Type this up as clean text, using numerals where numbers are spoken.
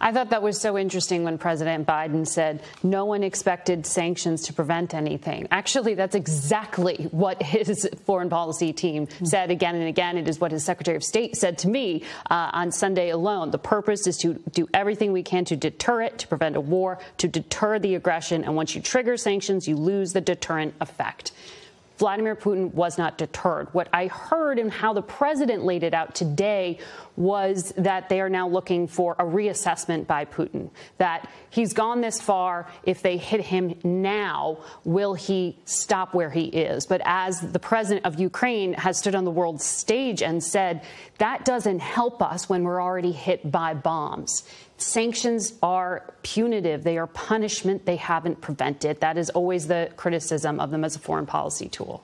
I thought that was so interesting when President Biden said no one expected sanctions to prevent anything. Actually, that's exactly what his foreign policy team said again and again. It is what his Secretary of State said to me on Sunday alone. The purpose is to do everything we can to deter it, to prevent a war, to deter the aggression. And once you trigger sanctions, you lose the deterrent effect. Vladimir Putin was not deterred. What I heard and how the president laid it out today was that they are now looking for a reassessment by Putin, that he's gone this far. If they hit him now, will he stop where he is? But as the president of Ukraine has stood on the world stage and said, that doesn't help us when we're already hit by bombs. Sanctions are punitive. They are punishment. They haven't prevented. That is always the criticism of them as a foreign policy tool.